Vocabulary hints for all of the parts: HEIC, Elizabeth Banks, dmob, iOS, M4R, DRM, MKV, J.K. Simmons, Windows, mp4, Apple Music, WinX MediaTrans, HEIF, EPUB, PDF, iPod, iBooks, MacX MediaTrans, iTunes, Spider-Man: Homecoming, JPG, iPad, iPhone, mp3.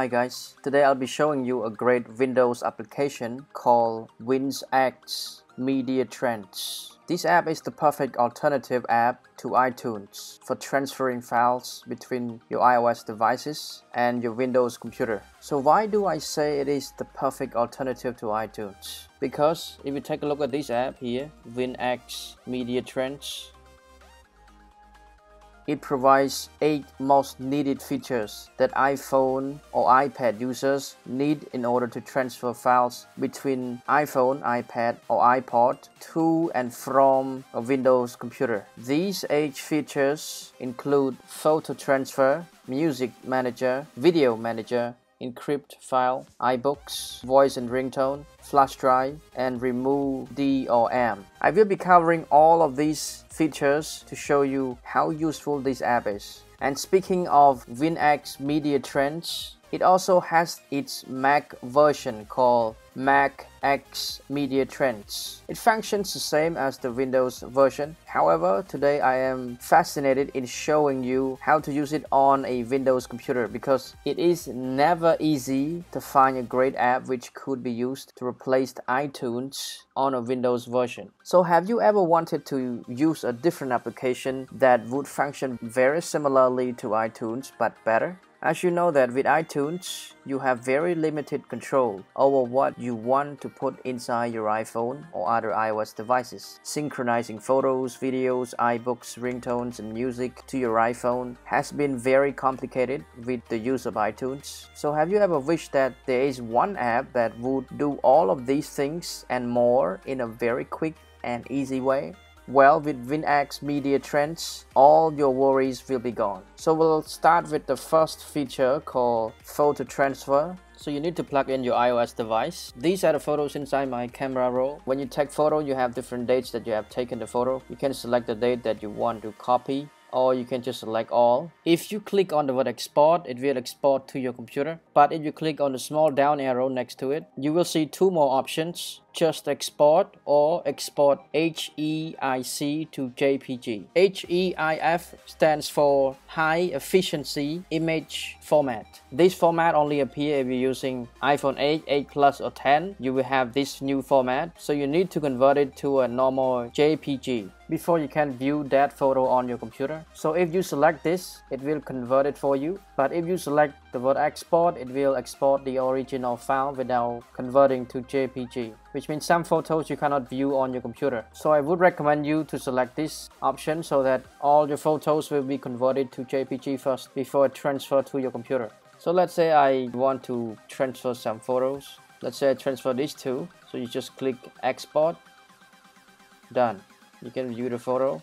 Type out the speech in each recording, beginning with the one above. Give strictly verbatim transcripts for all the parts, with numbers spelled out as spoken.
Hi guys, today I'll be showing you a great Windows application called WinX MediaTrans. This app is the perfect alternative app to iTunes for transferring files between your iOS devices and your Windows computer. So why do I say it is the perfect alternative to iTunes? Because if you take a look at this app here, WinX MediaTrans, it provides eight most needed features that iPhone or iPad users need in order to transfer files between iPhone, iPad or iPod to and from a Windows computer. These eight features include photo transfer, music manager, video manager, encrypt file, iBooks, voice and ringtone, flash drive, and remove D R M. I will be covering all of these features to show you how useful this app is. And speaking of WinX MediaTrans, it also has its Mac version called MacX MediaTrans. It functions the same as the Windows version. However, today I am fascinated in showing you how to use it on a Windows computer because it is never easy to find a great app which could be used to replace iTunes on a Windows version. So have you ever wanted to use a different application that would function very similarly to iTunes but better? As you know that with iTunes, you have very limited control over what you want to put inside your iPhone or other iOS devices. Synchronizing photos, videos, iBooks, ringtones, and music to your iPhone has been very complicated with the use of iTunes. So have you ever wished that there is one app that would do all of these things and more in a very quick and easy way? Well, with WinX MediaTrans, all your worries will be gone. So we'll start with the first feature called photo transfer. So you need to plug in your iOS device. These are the photos inside my camera roll. When you take photo, you have different dates that you have taken the photo. You can select the date that you want to copy, or you can just select all. If you click on the word export, it will export to your computer. But if you click on the small down arrow next to it, you will see two more options. Just export or export H E I C to J P G. H E I F stands for High Efficiency Image Format. This format only appears if you're using iPhone eight, eight Plus or ten. You will have this new format, so you need to convert it to a normal J P G before you can view that photo on your computer. So if you select this, it will convert it for you. But if you select the word export, it will export the original file without converting to J P G, which means some photos you cannot view on your computer. So I would recommend you to select this option so that all your photos will be converted to J P G first before it transfer to your computer. So let's say I want to transfer some photos. Let's say I transfer these two. So you just click export. Done. You can view the photo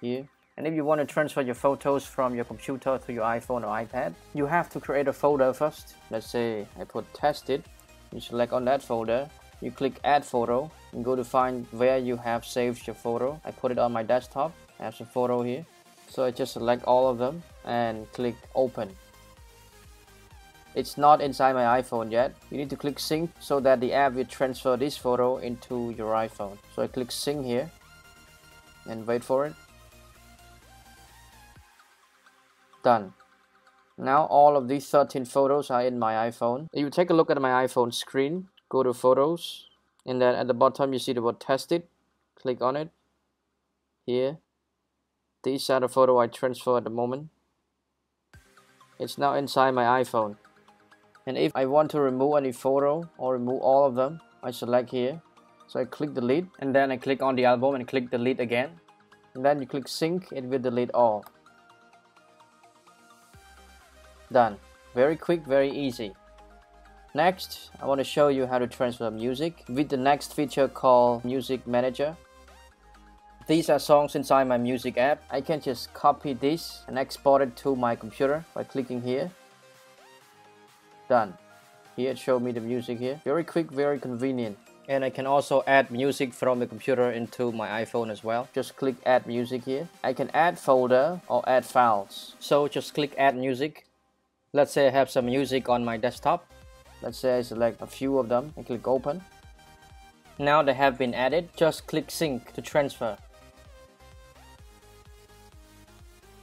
here. And if you want to transfer your photos from your computer to your iPhone or iPad, you have to create a folder first. Let's say I put tested. You select on that folder, you click add photo, and go to find where you have saved your photo. I put it on my desktop as a photo here. So I just select all of them and click open. It's not inside my iPhone yet. You need to click sync so that the app will transfer this photo into your iPhone. So I click sync here and wait for it. Done. Now all of these thirteen photos are in my iPhone. If you take a look at my iPhone screen, go to photos, and then at the bottom you see the word tested. Click on it. Here. These are the photo I transfer at the moment. It's now inside my iPhone. And if I want to remove any photo or remove all of them, I select here. So I click delete, and then I click on the album and click delete again. And then you click sync, it will delete all. Done. Very quick, very easy. Next, I want to show you how to transfer music with the next feature called Music Manager. These are songs inside my music app. I can just copy this and export it to my computer by clicking here. Done. Here it showed me the music here. Very quick, very convenient. And I can also add music from the computer into my iPhone as well. Just click add music here. I can add folder or add files. So just click add music. Let's say I have some music on my desktop. Let's say I select a few of them and click open. Now they have been added. Just click sync to transfer.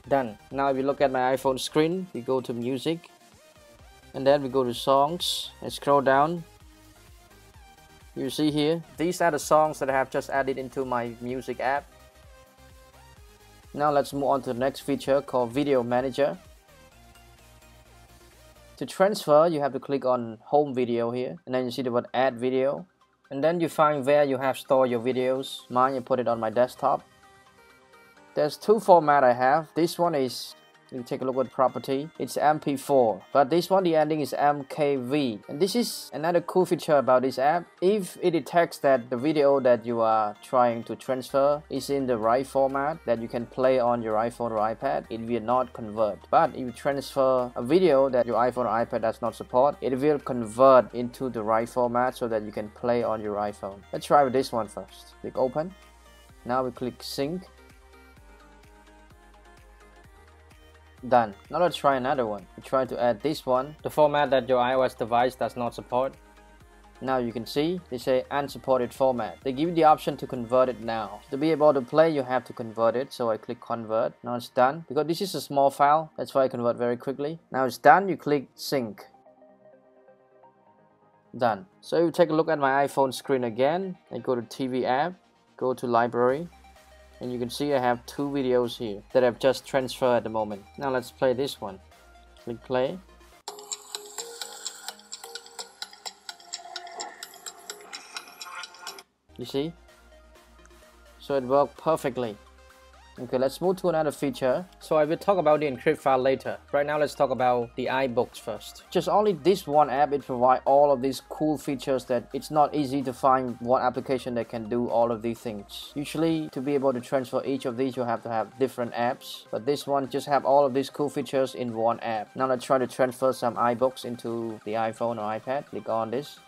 Done. Now if you look at my iPhone screen, we go to music. and then we go to songs and scroll down. You see here, these are the songs that I have just added into my music app. Now let's move on to the next feature called Video Manager. To transfer, you have to click on Home Video here, and then you see the word Add Video, and then you find where you have stored your videos. Mine, you put it on my desktop. There's two formats I have. This one is, you take a look at property, it's M P four, but this one the ending is M K V, and this is another cool feature about this app. If it detects that the video that you are trying to transfer is in the right format that you can play on your iPhone or iPad, it will not convert. But if you transfer a video that your iPhone or iPad does not support, it will convert into the right format so that you can play on your iPhone. Let's try with this one first. Click open. Now we click sync. Done. Now let's try another one. We try to add this one, the format that your iOS device does not support. Now you can see they say unsupported format. They give you the option to convert it now. To be able to play, you have to convert it. So I click convert. Now it's done. Because this is a small file, that's why I convert very quickly. Now it's done. You click sync. Done. So you take a look at my iPhone screen again. I go to T V app, go to library. And you can see I have two videos here that I've just transferred at the moment. Now let's play this one. Click play. You see? So it worked perfectly. Okay, let's move to another feature. So I will talk about the encrypt file later. Right now, let's talk about the iBooks first. Just only this one app, it provides all of these cool features that it's not easy to find one application that can do all of these things. Usually, to be able to transfer each of these, you have to have different apps. But this one just have all of these cool features in one app. Now let's try to transfer some iBooks into the iPhone or iPad. Click on this.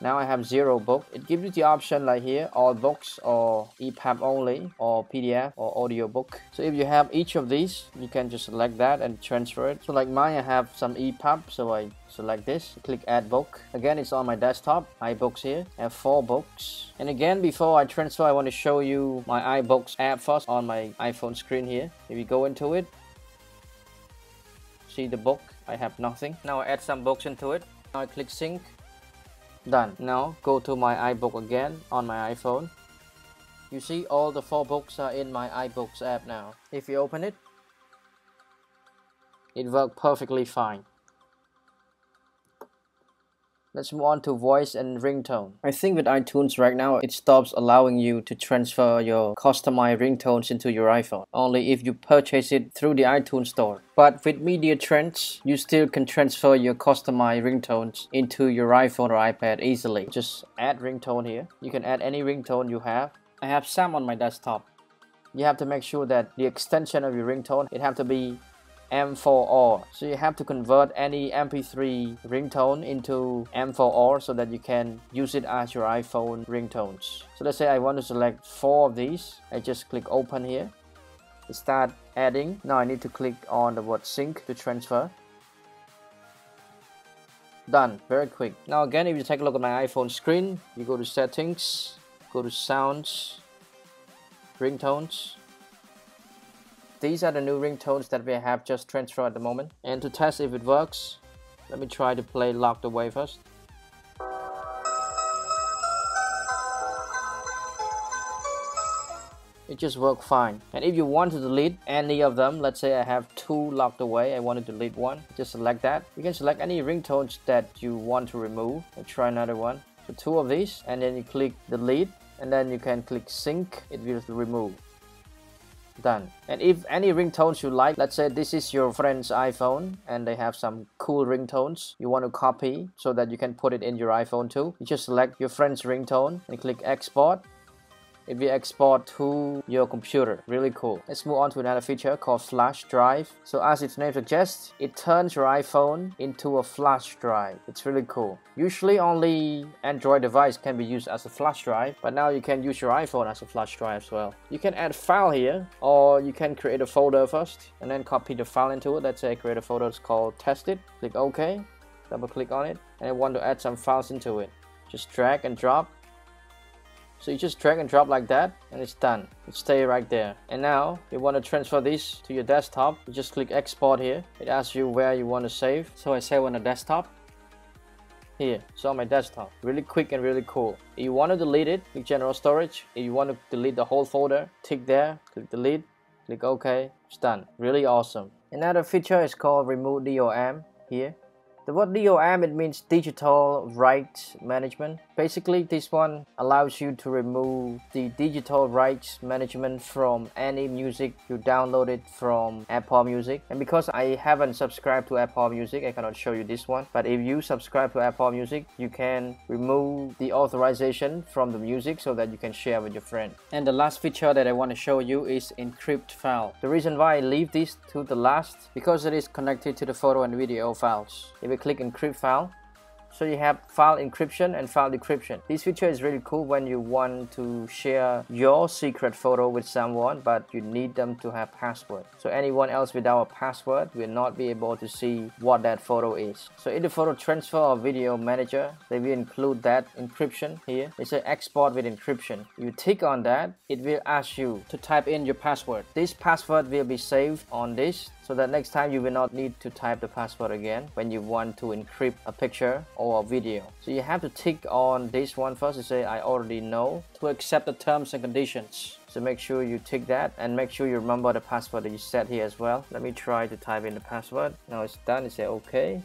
Now I have zero book. It gives you the option like here, all books or E P U B only or P D F or audiobook. So if you have each of these, you can just select that and transfer it. So like mine, I have some E P U B, so I select this, click add book. Again, it's on my desktop, iBooks here. I have four books. And again, before I transfer, I want to show you my iBooks app first on my iPhone screen here. If you go into it, see the book, I have nothing. Now I add some books into it. Now I click sync. Done. Now go to my iBook again on my iPhone. You see all the four books are in my iBooks app now. If you open it, it worked perfectly fine. Let's move on to voice and ringtone. I think with iTunes right now, it stops allowing you to transfer your customized ringtones into your iPhone, only if you purchase it through the iTunes store. But with MediaTrans, you still can transfer your customized ringtones into your iPhone or iPad easily. Just add ringtone here. You can add any ringtone you have. I have some on my desktop. You have to make sure that the extension of your ringtone, it have to be M four R. So you have to convert any M P three ringtone into M four R so that you can use it as your iPhone ringtones. So let's say I want to select four of these. I just click open here. Start adding. Now I need to click on the word sync to transfer. Done. Very quick. Now again, if you take a look at my iPhone screen, you go to settings, go to sounds, ringtones. These are the new ringtones that we have just transferred at the moment. And to test if it works, let me try to play Locked Away first. It just worked fine. And if you want to delete any of them, let's say I have two locked away, I want to delete one, just select that. You can select any ringtones that you want to remove. Let's try another one. So two of these, and then you click delete, and then you can click sync, it will remove. Done. And if any ringtones you like, let's say this is your friend's iPhone and they have some cool ringtones you want to copy so that you can put it in your iPhone too, you just select your friend's ringtone and click export. It will export to your computer. Really cool. Let's move on to another feature called flash drive. So as its name suggests, it turns your iPhone into a flash drive. It's really cool. Usually only Android device can be used as a flash drive, but now you can use your iPhone as a flash drive as well. You can add file here, or you can create a folder first and then copy the file into it. Let's say I create a folder, it's called test it. Click OK, double click on it, and I want to add some files into it. Just drag and drop. So you just drag and drop like that, and it's done. It stays right there. And now you want to transfer this to your desktop. You just click export here. It asks you where you want to save. So I save on the desktop. here. So on my desktop, really quick and really cool. If you want to delete it, click general storage. If you want to delete the whole folder, tick there, click delete, click OK, it's done. Really awesome. Another feature is called remove D R M here. The word D R M, it means digital rights management. Basically, this one allows you to remove the digital rights management from any music you downloaded from Apple Music. And because I haven't subscribed to Apple Music, I cannot show you this one. But if you subscribe to Apple Music, you can remove the authorization from the music so that you can share with your friend. And the last feature that I want to show you is encrypt file. The reason why I leave this to the last, because it is connected to the photo and video files. If we click encrypt file, so you have file encryption and file decryption. This feature is really cool when you want to share your secret photo with someone, but you need them to have password. So anyone else without a password will not be able to see what that photo is. So in the photo transfer or video manager, they will include that encryption here. It says export with encryption. You tick on that, it will ask you to type in your password. This password will be saved on this, so that next time you will not need to type the password again when you want to encrypt a picture or a video. So you have to tick on this one first and say I already know, to accept the terms and conditions. So make sure you tick that and make sure you remember the password that you set here as well. Let me try to type in the password. Now it's done, it say okay.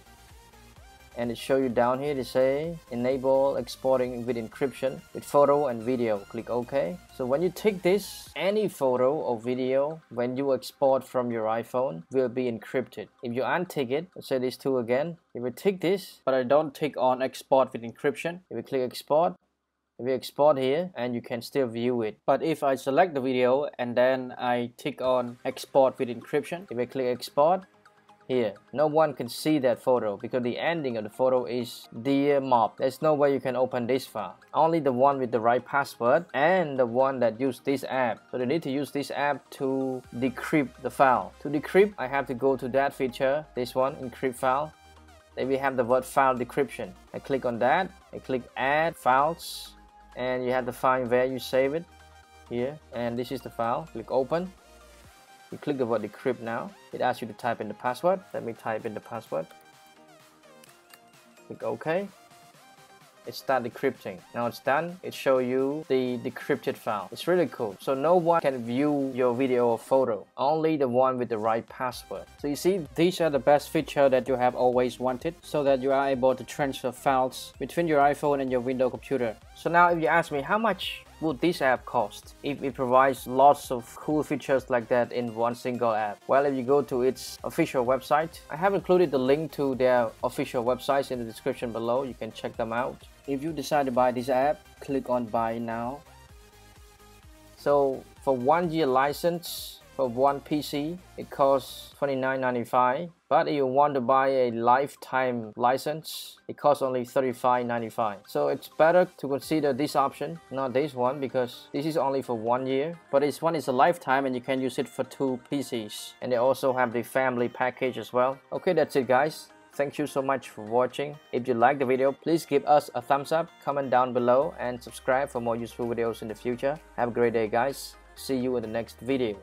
And it shows you down here to say enable exporting with encryption with photo and video. Click OK. So when you take this, any photo or video when you export from your iPhone will be encrypted. If you untick it, let's say these two again. If we tick this, but I don't tick on export with encryption. If we click export, if we export here, and you can still view it. But if I select the video and then I tick on export with encryption, if I click export, here, no one can see that photo because the ending of the photo is dmob. There's no way you can open this file. Only the one with the right password and the one that used this app. So you need to use this app to decrypt the file. To decrypt, I have to go to that feature, this one, encrypt file. Then we have the word file decryption. I click on that, I click add files, and you have to find where you save it. Here, and this is the file. Click open. You click the word decrypt now. It asks you to type in the password. Let me type in the password. Click OK. It starts decrypting. Now it's done. It shows you the decrypted file. It's really cool. So no one can view your video or photo. Only the one with the right password. So you see, these are the best features that you have always wanted, so that you are able to transfer files between your iPhone and your Windows computer. So now if you ask me how much would this app cost if it provides lots of cool features like that in one single app? Well, if you go to its official website, I have included the link to their official websites in the description below. You can check them out. If you decide to buy this app, click on buy now. So for one year license for one P C, it costs twenty-nine ninety-five. But if you want to buy a lifetime license, it costs only thirty-five ninety-five. So it's better to consider this option, not this one, because this is only for one year. But this one is a lifetime and you can use it for two P Cs. And they also have the family package as well. Okay, that's it guys. Thank you so much for watching. If you like the video, please give us a thumbs up, comment down below, and subscribe for more useful videos in the future. Have a great day guys. See you in the next video.